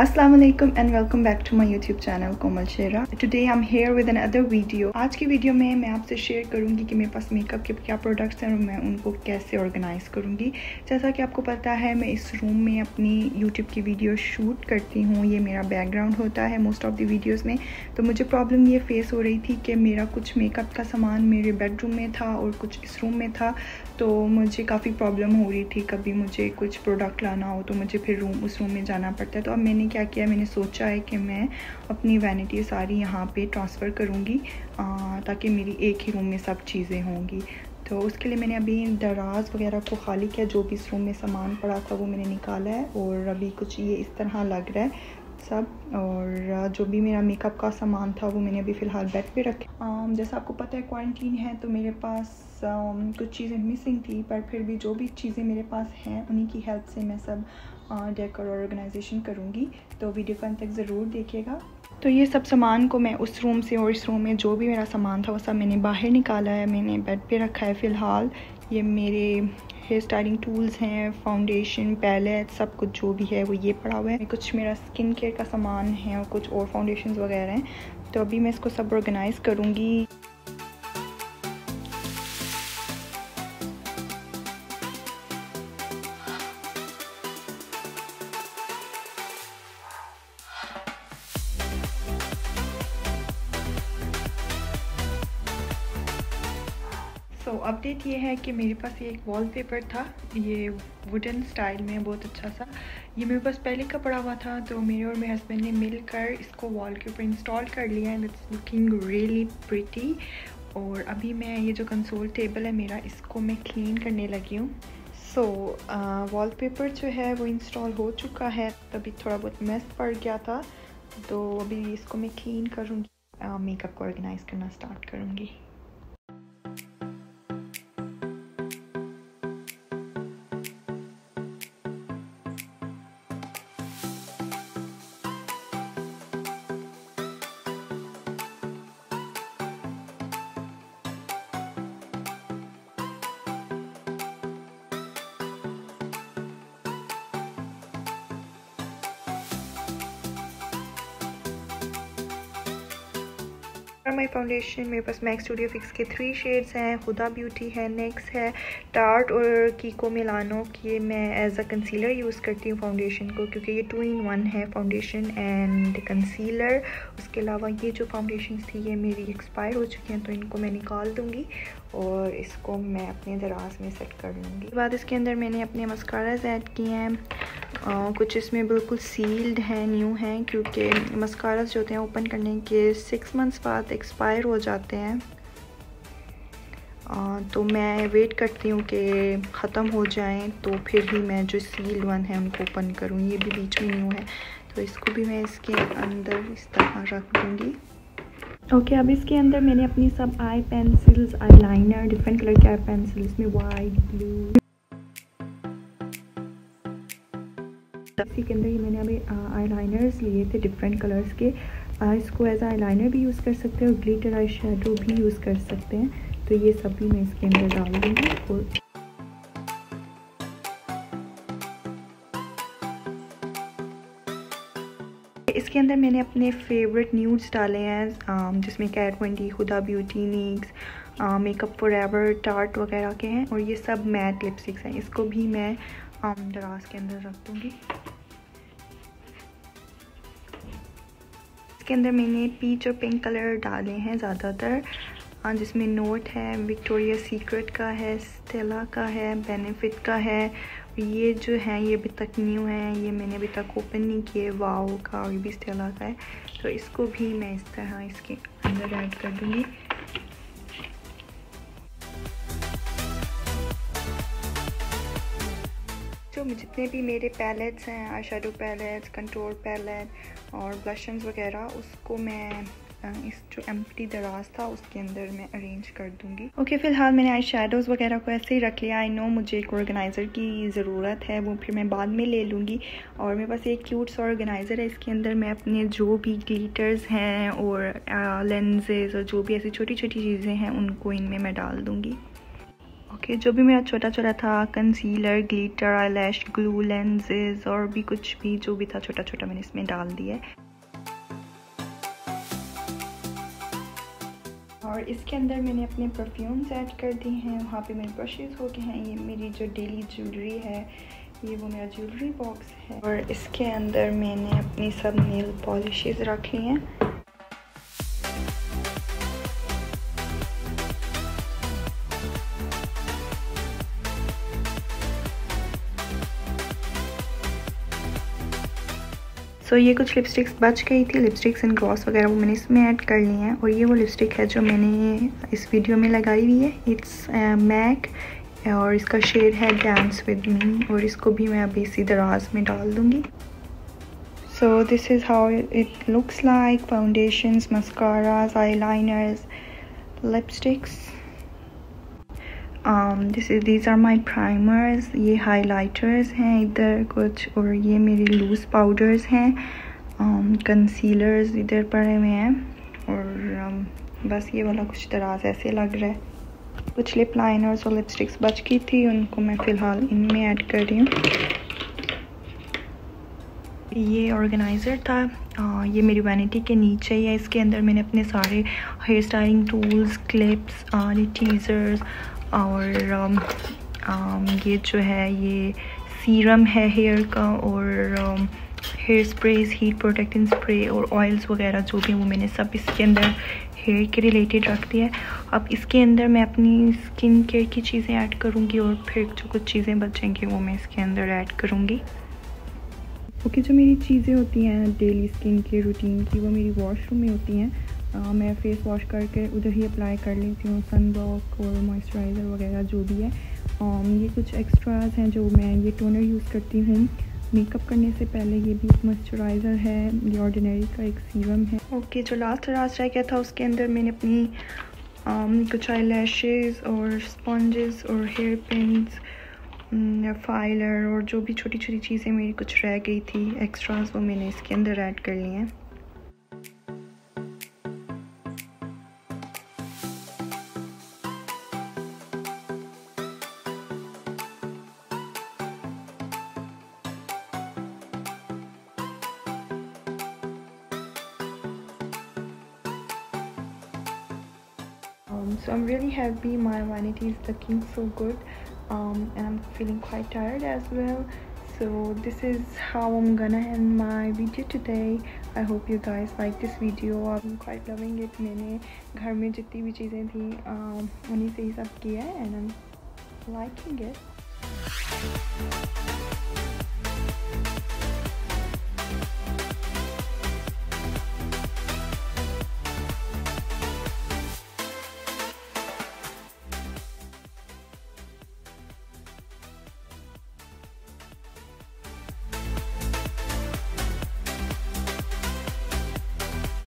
Assalamualaikum and welcome back to my YouTube channel Komal Sheraz. Today I'm here with another video. आज की video में मैं आपसे share करूंगी कि मेरे पास मेकअप के क्या प्रोडक्ट्स हैं और मैं उनको कैसे ऑर्गेनाइज करूंगी। जैसा कि आपको पता है मैं इस रूम में अपनी YouTube की वीडियो शूट करती हूँ, ये मेरा बैकग्राउंड होता है मोस्ट ऑफ द वीडियोज़ में। तो मुझे प्रॉब्लम ये फेस हो रही थी कि मेरा कुछ मेकअप का सामान मेरे बेडरूम में था और कुछ इस रूम में था, तो मुझे काफ़ी प्रॉब्लम हो रही थी। कभी मुझे कुछ प्रोडक्ट लाना हो तो मुझे फिर उस रूम में जाना पड़ता है। तो अब मैंने क्या किया, मैंने सोचा है कि मैं अपनी वैनिटी सारी यहाँ पे ट्रांसफ़र करूँगी ताकि मेरी एक ही रूम में सब चीज़ें होंगी। तो उसके लिए मैंने अभी दराज वगैरह को खाली किया, जो भी इस रूम में सामान पड़ा था वो मैंने निकाला है और अभी कुछ ये इस तरह लग रहा है सब। और जो भी मेरा मेकअप का सामान था वो मैंने अभी फ़िलहाल बेड पे रखा। जैसा आपको पता है क्वारंटीन है तो मेरे पास कुछ चीज़ें मिसिंग थी, पर फिर भी जो भी चीज़ें मेरे पास हैं उन्हीं की हेल्प से मैं सब डेकोर ऑर्गेनाइजेशन करूँगी। तो वीडियो का अंत तक ज़रूर देखिएगा। तो ये सब सामान को मैं उस रूम से और इस रूम में जो भी मेरा सामान था वो सब मैंने बाहर निकाला है, मैंने बेड पर रखा है फ़िलहाल। ये मेरे हेयर स्टाइलिंग टूल्स हैं, फाउंडेशन, पैलेट, सब कुछ जो भी है वो ये पड़ा हुआ है। कुछ मेरा स्किन केयर का सामान है और कुछ और फाउंडेशन वगैरह हैं। तो अभी मैं इसको सब ऑर्गेनाइज़ करूँगी। तो अपडेट ये है कि मेरे पास ये एक वॉलपेपर था, ये वुडन स्टाइल में बहुत अच्छा सा, ये मेरे पास पहले का पड़ा हुआ था। तो मेरे और मेरे हस्बैंड ने मिलकर इसको वॉल के ऊपर इंस्टॉल कर लिया है। It's looking really pretty. और अभी मैं ये जो कंसोल टेबल है मेरा, इसको मैं क्लीन करने लगी हूँ। सो वॉलपेपर जो है वो इंस्टॉल हो चुका है, तभी थोड़ा बहुत मेस पड़ गया था, तो अभी इसको मैं क्लीन करूँगी, मेकअप को ऑर्गेनाइज़ करना स्टार्ट करूँगी। फॉर माई फाउंडेशन मेरे पास मैक्स स्टूडियो फिक्स के 3 शेड्स हैं, हुदा ब्यूटी है, निक्स है, टार्ट और कीको मिलानो की मैं एज अ कंसीलर यूज़ करती हूँ फाउंडेशन को, क्योंकि ये 2 in 1 है फाउंडेशन एंड कंसीलर। उसके अलावा ये जो फाउंडेशन थी ये मेरी एक्सपायर हो चुकी हैं, तो इनको मैं निकाल दूँगी और इसको मैं अपने दराज में सेट कर लूँगी। बाद इसके अंदर मैंने अपने मस्काराज ऐड किए हैं। कुछ इसमें बिल्कुल सील्ड हैं, न्यू हैं, क्योंकि मस्काराज जो होते हैं ओपन करने के 6 months बाद एक्सपायर हो जाते हैं। तो मैं वेट करती हूँ कि ख़त्म हो जाएं तो फिर ही मैं जो सील्ड वन है उनको ओपन करूँ। ये भी बीच में न्यू है, तो इसको भी मैं इसके अंदर इस तरह रख दूँगी। ओके, अब इसके अंदर मैंने अपनी सब eye pencils, eye liner, different colour के आई पेंसिल्स में वाइट, ब्लू, इसी के अंदर ये मैंने अभी आई लाइनर्स लिए थे डिफरेंट कलर्स के। इसको एज आई लाइनर भी यूज़ कर सकते हैं और ग्लिटर आई शेडो भी यूज़ कर सकते हैं। तो ये सब भी मैं इसके अंदर डाल दूँगी। और इसके अंदर मैंने अपने फेवरेट न्यूड्स डाले हैं, जिसमें Kat Von D, Huda beauty, Nyx, makeup forever, Tarte वगैरह के हैं। और ये सब मैट लिपस्टिक्स हैं, इसको भी मैं दराज के अंदर रख दूँगी। इसके अंदर मैंने पीच और पिंक कलर डाले हैं ज़्यादातर, जिसमें नोट है, विक्टोरिया सीक्रेट का है, स्टेला का है, बेनिफिट का है। ये जो है ये अभी तक न्यू है, ये मैंने अभी तक ओपन नहीं किए, वाओ का और ये भी स्टेला का है। तो इसको भी मैं इस तरह इसके अंदर ऐड कर दूँगी। तो जितने भी मेरे पैलेट्स हैं, eye shadow palettes, control palette और ब्लशर्स वगैरह, उसको मैं इस जो एम्प्टी दराज था उसके अंदर मैं अरेंज कर दूँगी। ओके, फ़िलहाल मैंने आई शेडोज़ वगैरह को ऐसे ही रख लिया। आई नो मुझे एक ऑर्गेनाइज़र की ज़रूरत है, वो फिर मैं बाद में ले लूँगी। और मेरे पास एक क्यूट सा ऑर्गेनाइज़र है, इसके अंदर मैं अपने जो भी ग्लिटर्स हैं और लेंसेज और जो भी ऐसी छोटी छोटी चीज़ें हैं उनको इनमें मैं डाल दूँगी। ओके, जो भी मेरा छोटा छोटा था concealer, glitter, eyelash glue, lenses और भी कुछ भी जो भी था छोटा छोटा मैंने इसमें डाल दिया है। और इसके अंदर मैंने अपने परफ्यूम्स ऐड कर दिए हैं, वहाँ पे मेरे ब्रशेस हो गए हैं। ये मेरी जो डेली ज्वेलरी है, ये वो मेरा ज्वेलरी बॉक्स है। और इसके अंदर मैंने अपनी सब नेल पॉलिशेस रखी हैं। सो ये कुछ लिपस्टिक्स बच गई थी, लिपस्टिक्स एंड ग्लॉस वगैरह वो मैंने इसमें ऐड कर लिए हैं। और ये वो लिपस्टिक है जो मैंने इस वीडियो में लगाई हुई है, इट्स मैक और इसका शेड है डांस विद मी, और इसको भी मैं अभी इसी दराज में डाल दूँगी। So this is how it looks like, foundations, mascaras, eyeliners, lipsticks, these are my primers, ये highlighters हैं इधर कुछ, और ये मेरे लूज पाउडर्स हैं, कंसीलर्स इधर पड़े हुए हैं, और बस ये वाला कुछ दराज ऐसे लग रहा है। कुछ लिप लाइनर्स और लिपस्टिक्स बच की थी, उनको मैं फ़िलहाल इनमें ऐड कर रही हूँ। ये ऑर्गेनाइज़र था, ये मेरी वैनिटी के नीचे ही है। इसके अंदर मैंने अपने सारे hair styling tools, clips, teasers और ये जो है ये सीरम है हेयर का, और hair sprays, heat protecting spray और ऑयल्स वगैरह जो भी वो मैंने सब इसके अंदर हेयर के रिलेटेड रख दिया है। अब इसके अंदर मैं अपनी स्किन केयर की चीज़ें ऐड करूँगी, और फिर जो कुछ चीज़ें बचेंगी वो मैं इसके अंदर ऐड करूँगी। ओके, जो मेरी चीज़ें होती हैं डेली स्किन केयर रूटीन की, वो मेरी वॉशरूम में होती हैं। मैं फेस वॉश करके उधर ही अप्लाई कर लेती हूँ सनब्लॉक और मॉइस्चराइज़र वगैरह जो भी है। ये कुछ एक्स्ट्राज हैं जो मैं ये टोनर यूज़ करती हूँ मेकअप करने से पहले। ये भी एक मॉइस्चराइज़र है, ये ऑर्डिनरी का एक सीरम है। ओके, जो लास्ट राज रह गया था उसके अंदर मैंने अपनी कुछ आई लैशेज़ और स्पॉन्जेस और हेयर पिन्स, फाइलर और जो भी छोटी छोटी चीज़ें मेरी कुछ रह गई थी एक्स्ट्राज, वो मैंने इसके अंदर ऐड कर ली हैं। So I'm really happy, my vanity is looking so good, and I'm feeling quite tired as well. So this is how I'm gonna end my video today. I hope you guys like this video. I'm quite loving it. मैंने घर में जितनी भी चीज़ें थी उन्हीं से ही सब किया है, and I'm liking it.